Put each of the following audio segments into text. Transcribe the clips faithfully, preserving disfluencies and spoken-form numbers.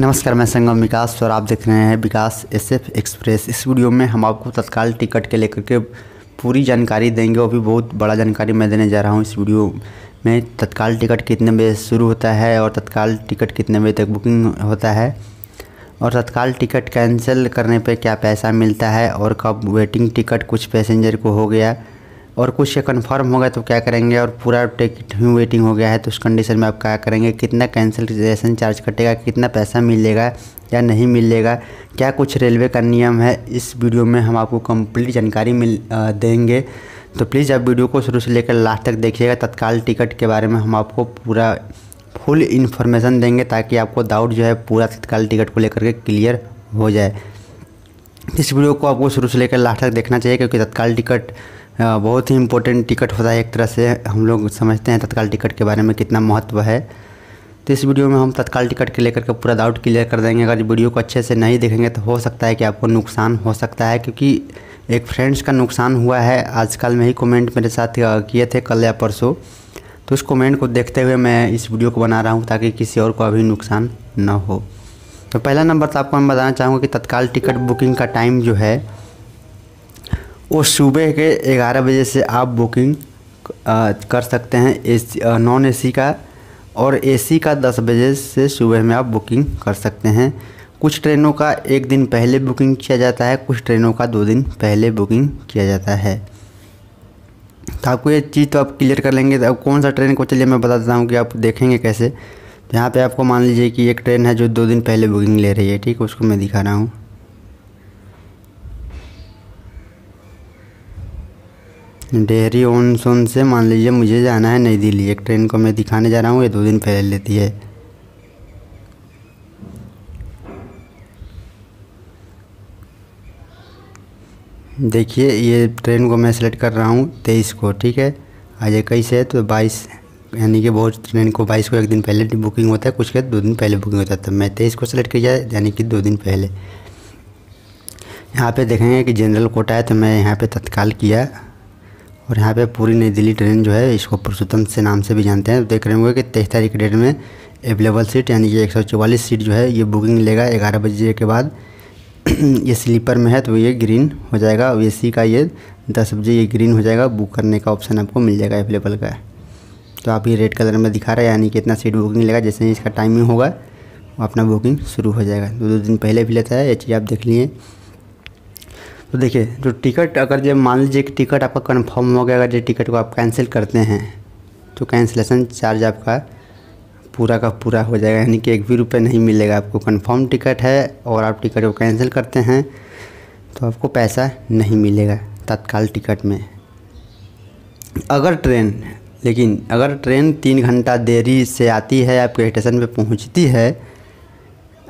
नमस्कार, मैं संगम विकास और आप देख रहे हैं विकास एसएफ एक्सप्रेस। इस वीडियो में हम आपको तत्काल टिकट के लेकर के पूरी जानकारी देंगे और भी बहुत बड़ा जानकारी मैं देने जा रहा हूं इस वीडियो में। तत्काल टिकट कितने बजे शुरू होता है और तत्काल टिकट कितने बजे तक बुकिंग होता है और तत्काल टिकट कैंसिल करने पर क्या पैसा मिलता है और कब वेटिंग टिकट कुछ पैसेंजर को हो गया और कुछ ये कन्फर्म होगा तो क्या करेंगे, और पूरा टिकट ही वेटिंग हो गया है तो उस कंडीशन में आप क्या करेंगे, कितना कैंसिलेशन चार्ज कटेगा, कितना पैसा मिलेगा या नहीं मिलेगा, क्या कुछ रेलवे का नियम है। इस वीडियो में हम आपको कंप्लीट जानकारी मिल आ, देंगे। तो प्लीज़ आप वीडियो को शुरू से लेकर लास्ट तक देखिएगा। तत्काल टिकट के बारे में हम आपको पूरा फुल इन्फॉर्मेशन देंगे ताकि आपको डाउट जो है पूरा तत्काल टिकट को लेकर के क्लियर हो जाए। इस वीडियो को आपको शुरू से लेकर लास्ट तक देखना चाहिए क्योंकि तत्काल टिकट बहुत ही इम्पोर्टेंट टिकट होता है। एक तरह से हम लोग समझते हैं तत्काल टिकट के बारे में कितना महत्व है। तो इस वीडियो में हम तत्काल टिकट के लेकर के पूरा डाउट क्लियर कर देंगे। अगर वीडियो को अच्छे से नहीं देखेंगे तो हो सकता है कि आपको नुकसान हो सकता है, क्योंकि एक फ्रेंड्स का नुकसान हुआ है आजकल में ही। कमेंट मेरे साथ किए थे कल या परसों, तो उस कमेंट को देखते हुए मैं इस वीडियो को बना रहा हूँ ताकि किसी और को अभी नुकसान ना हो। तो पहला नंबर तो आपको मैं बताना चाहूँगा कि तत्काल टिकट बुकिंग का टाइम जो है वो सुबह के ग्यारह बजे से आप बुकिंग कर सकते हैं एसी नॉन एसी का, और एसी का दस बजे से सुबह में आप बुकिंग कर सकते हैं। कुछ ट्रेनों का एक दिन पहले बुकिंग किया जाता है, कुछ ट्रेनों का दो दिन पहले बुकिंग किया जाता है। तो आपको ये चीज़ तो आप क्लियर कर लेंगे। तो अब कौन सा ट्रेन को, चलिए मैं बता देता हूँ कि आप देखेंगे कैसे। यहाँ पे आपको मान लीजिए कि एक ट्रेन है जो दो दिन पहले बुकिंग ले रही है, ठीक है, उसको मैं दिखा रहा हूँ। डेहरी ऑन सोन से मान लीजिए मुझे जाना है नई दिल्ली, एक ट्रेन को मैं दिखाने जा रहा हूँ, ये दो दिन पहले लेती है। देखिए ये ट्रेन को मैं सेलेक्ट कर रहा हूँ तेईस को, ठीक है, आज इक्कीस है तो बाईस, यानी कि बहुत ट्रेन को बाईस को एक दिन पहले बुकिंग होता है, कुछ के दो दिन पहले बुकिंग होता है। तब मैं तेईस को सेलेक्ट किया यानी कि दो दिन पहले। यहाँ पे देखेंगे कि जनरल कोटा है तो मैं यहाँ पे तत्काल किया, और यहाँ पे पूरी नई दिल्ली ट्रेन जो है, इसको पुरुषोत्तम से नाम से भी जानते हैं। तो देख रहे होंगे कि तेईस तारीख की डेट में अवेलेबल सीट यानी कि एक सौ चौवालीस सीट जो है ये बुकिंग लेगा ग्यारह बजे के बाद। ये स्लीपर में है तो ये ग्रीन हो जाएगा, ए सी का ये दस बजे ये ग्रीन हो जाएगा, बुक करने का ऑप्शन आपको मिल जाएगा अवेलेबल का। तो आप ये रेड कलर में दिखा रहा है यानी कि इतना सीट बुकिंग लेगा, जैसे ही इसका टाइमिंग होगा अपना बुकिंग शुरू हो जाएगा। दो दो दिन पहले भी लेता है, ये चीज़ आप देख लिए। तो देखिए, तो टिकट अगर जब मान लीजिए कि टिकट आपका कंफर्म हो गया, अगर जो टिकट को आप कैंसिल करते हैं तो कैंसिलेशन चार्ज आपका पूरा का पूरा हो जाएगा, यानी कि एक भी रुपये नहीं मिलेगा आपको। कंफर्म टिकट है और आप टिकट को कैंसिल करते हैं तो आपको पैसा नहीं मिलेगा तत्काल टिकट में। अगर ट्रेन, लेकिन अगर ट्रेन तीन घंटा देरी से आती है, आपके स्टेशन पे पहुंचती है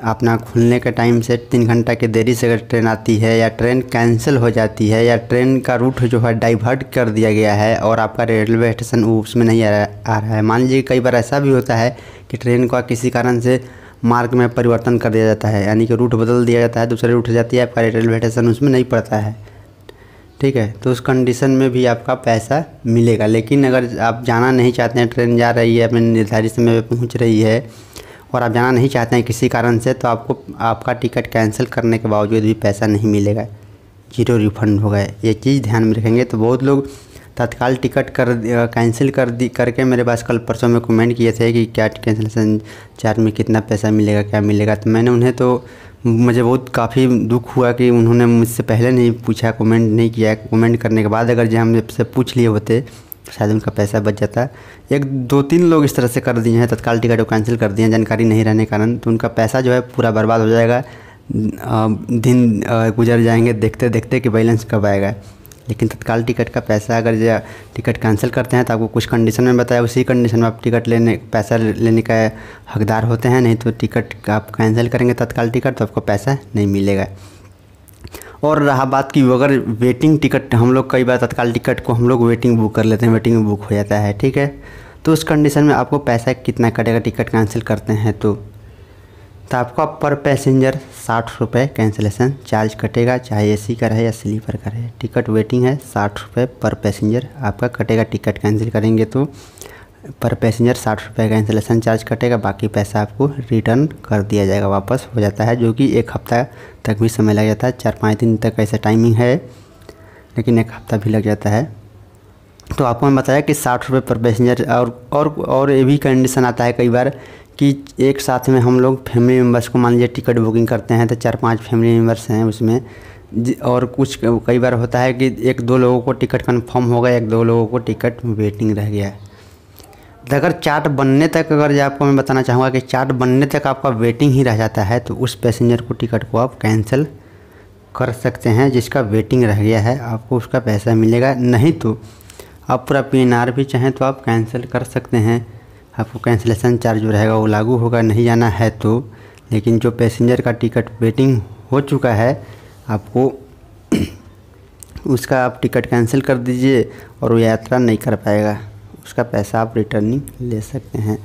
अपना खुलने के टाइम से, तीन घंटा के देरी से अगर ट्रेन आती है या ट्रेन कैंसिल हो जाती है या ट्रेन का रूट जो है डाइवर्ट कर दिया गया है और आपका रेलवे स्टेशन उसमें नहीं आ रहा आ रहा है। मान लीजिए कई बार ऐसा भी होता है कि ट्रेन का किसी कारण से मार्ग में परिवर्तन कर दिया जाता है, यानी कि रूट बदल दिया जाता है, दूसरे रूट जाती है, आपका रेलवे स्टेशन उसमें नहीं पड़ता है, ठीक है, तो उस कंडीशन में भी आपका पैसा मिलेगा। लेकिन अगर आप जाना नहीं चाहते हैं, ट्रेन जा रही है अपने निर्धारित समय पर पहुँच रही है और आप जाना नहीं चाहते हैं किसी कारण से, तो आपको आपका टिकट कैंसिल करने के बावजूद भी पैसा नहीं मिलेगा, जीरो रिफंड होगा। ये चीज़ ध्यान में रखेंगे। तो बहुत लोग तत्काल टिकट कर कैंसिल कर दी करके मेरे पास कल परसों में कमेंट किए थे कि क्या कैंसिलेशन चार्ज में कितना पैसा मिलेगा, क्या मिलेगा। तो मैंने उन्हें, तो मुझे बहुत काफ़ी दुख हुआ कि उन्होंने मुझसे पहले नहीं पूछा, कमेंट नहीं किया। कमेंट करने के बाद अगर जो हमसे पूछ लिए होते शायद उनका पैसा बच जाता है। एक दो तीन लोग इस तरह से कर दिए हैं, तत्काल टिकट को कैंसिल कर दिए हैं जानकारी नहीं रहने के कारण, तो उनका पैसा जो है पूरा बर्बाद हो जाएगा। दिन गुजर जाएंगे देखते देखते कि बैलेंस कब आएगा। लेकिन तत्काल टिकट का पैसा अगर जो टिकट कैंसिल करते हैं तो आपको कुछ कंडीशन में बताया, उसी कंडीशन में आप टिकट लेने पैसा लेने का हकदार होते हैं, नहीं तो टिकट आप कैंसिल करेंगे तत्काल टिकट तो आपको पैसा नहीं मिलेगा। और रहा बात की अगर वेटिंग टिकट, हम लोग कई बार तत्काल टिकट को हम लोग वेटिंग बुक कर लेते हैं, वेटिंग में बुक हो जाता है, ठीक है, तो उस कंडीशन में आपको पैसा कितना कटेगा टिकट कैंसिल करते हैं तो तो आपका पर पैसेंजर साठ रुपये कैंसिलेशन चार्ज कटेगा, चाहे एसी का रहे या स्लीपर का रहे। टिकट वेटिंग है साठ रुपये पर पैसेंजर आपका कटेगा टिकट कैंसिल करेंगे तो। पर पैसेंजर साठ रुपये का इंस्टॉलेशन चार्ज कटेगा, बाकी पैसा आपको रिटर्न कर दिया जाएगा, वापस हो जाता है, जो कि एक हफ़्ता तक भी समय लग जाता है। चार पाँच दिन तक ऐसा टाइमिंग है, लेकिन एक हफ़्ता भी लग जाता है। तो आपको मैंने बताया कि साठ रुपये पर पैसेंजर, और और और ये भी कंडीशन आता है कई बार कि एक साथ में हम लोग फैमिली मेम्बर्स को, मान लीजिए टिकट बुकिंग करते हैं तो चार पाँच फैमिली मेम्बर्स हैं उसमें, और कुछ कई बार होता है कि एक दो लोगों को टिकट कन्फर्म हो गया, एक दो लोगों को टिकट वेटिंग रह गया है। अगर चार्ट बनने तक, अगर आपको मैं बताना चाहूँगा कि चार्ट बनने तक आपका वेटिंग ही रह जाता है, तो उस पैसेंजर को टिकट को आप कैंसिल कर सकते हैं। जिसका वेटिंग रह गया है आपको उसका पैसा मिलेगा, नहीं तो आप पूरा पी एन आर भी चाहें तो आप कैंसिल कर सकते हैं, आपको कैंसिलेशन चार्ज जो रहेगा वो लागू होगा, नहीं जाना है तो। लेकिन जो पैसेंजर का टिकट वेटिंग हो चुका है आपको उसका आप टिकट कैंसिल कर दीजिए, और वो यात्रा नहीं कर पाएगा, उसका पैसा आप रिटर्निंग ले सकते हैं।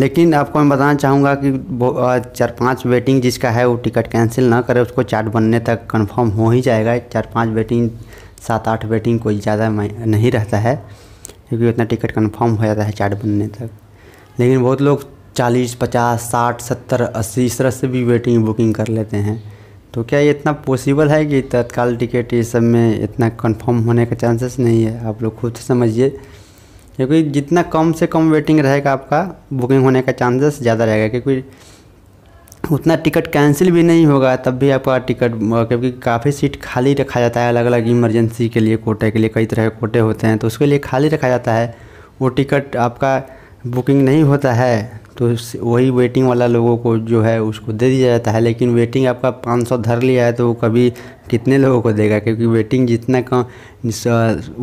लेकिन आपको मैं बताना चाहूँगा कि चार पांच वेटिंग जिसका है वो टिकट कैंसिल ना करे, उसको चार्ट बनने तक कंफर्म हो ही जाएगा। चार पांच वेटिंग, सात आठ वेटिंग कोई ज़्यादा नहीं रहता है, क्योंकि उतना टिकट कंफर्म हो जाता है चार्ट बनने तक। लेकिन बहुत लोग चालीस पचास साठ सत्तर अस्सी इस तरह से भी वेटिंग बुकिंग कर लेते हैं। तो क्या ये इतना पॉसिबल है कि तत्काल टिकट ये सब में इतना कन्फर्म होने का चांसेस नहीं है? आप लोग खुद समझिए, क्योंकि जितना कम से कम वेटिंग रहेगा आपका बुकिंग होने का चांसेस ज़्यादा रहेगा, क्योंकि उतना टिकट कैंसिल भी नहीं होगा तब भी आपका टिकट, क्योंकि काफ़ी सीट खाली रखा जाता है अलग अलग इमरजेंसी के लिए, कोटे के लिए, कई तरह के कोटे होते हैं, तो उसके लिए खाली रखा जाता है, वो टिकट आपका बुकिंग नहीं होता है, तो वही वेटिंग वाला लोगों को जो है उसको दे दिया जाता है। लेकिन वेटिंग आपका पाँच सौ धर लिया है तो वो कभी कितने लोगों को देगा, क्योंकि वेटिंग जितना कम,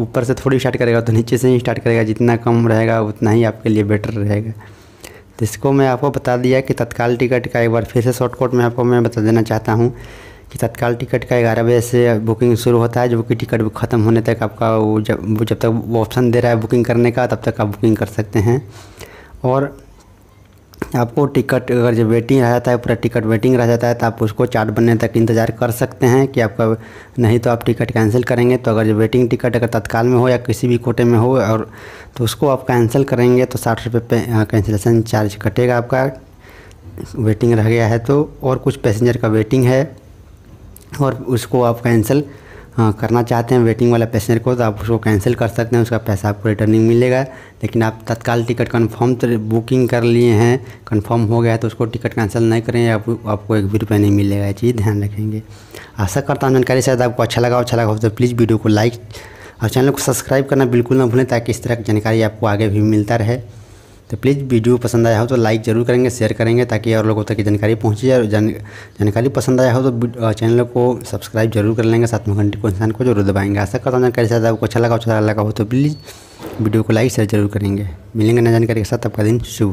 ऊपर से थोड़ी स्टार्ट करेगा तो नीचे से ही स्टार्ट करेगा, जितना कम रहेगा उतना ही आपके लिए बेटर रहेगा। तो इसको मैं आपको बता दिया कि तत्काल टिकट का, एक बार फिर से शॉर्टकट में आपको मैं बता देना चाहता हूँ कि तत्काल टिकट का ग्यारह बजे से बुकिंग शुरू होता है, जो कि टिकट ख़त्म होने तक आपका वो जब वो जब तक वो ऑप्शन दे रहा है बुकिंग करने का, तब तक आप बुकिंग कर सकते हैं। और आपको टिकट अगर जब वेटिंग रह जाता है, पूरा टिकट वेटिंग रह जाता है, तो आप उसको चार्ट बनने तक इंतज़ार कर सकते हैं कि आपका, नहीं तो आप टिकट कैंसिल करेंगे। तो अगर जो वेटिंग टिकट अगर तत्काल में हो या किसी भी कोटे में हो, और तो उसको आप कैंसिल करेंगे तो साठ रुपये पे कैंसिलेशन चार्ज कटेगा आपका, वेटिंग रह गया है तो। और कुछ पैसेंजर का वेटिंग है और उसको आप कैंसिल करना चाहते हैं वेटिंग वाला पैसेंजर को, तो आप उसको कैंसिल कर सकते हैं, उसका पैसा आपको रिटर्निंग मिलेगा। लेकिन आप तत्काल टिकट कंफर्म तो बुकिंग कर लिए हैं, कंफर्म हो गया है, तो उसको टिकट कैंसिल नहीं करें, आप, आपको एक भी रुपया नहीं मिलेगा, ये चीज़ ध्यान रखेंगे। आशा करता हूँ जानकारी शायद आपको अच्छा लगा, अच्छा लगा तो प्लीज़ वीडियो को लाइक और चैनल को सब्सक्राइब करना बिल्कुल ना भूलें, ताकि इस तरह की जानकारी आपको आगे भी मिलता रहे। तो प्लीज़ वीडियो पसंद आया हो तो लाइक ज़रूर करेंगे, शेयर करेंगे, ताकि और लोगों तक ये जानकारी पहुँचे। और जान, जानकारी पसंद आया हो तो चैनल को सब्सक्राइब जरूर कर लेंगे, साथ में घंटे को इंसान को जरूर दबाएंगे। आशा करता हूँ जानकारी साथ आपको अच्छा लगा, अच्छा लगा हो तो प्लीज़ वीडियो को लाइक शेयर जरूर करेंगे। मिलेंगे नई जानकारी के साथ, आपका दिन शुभ।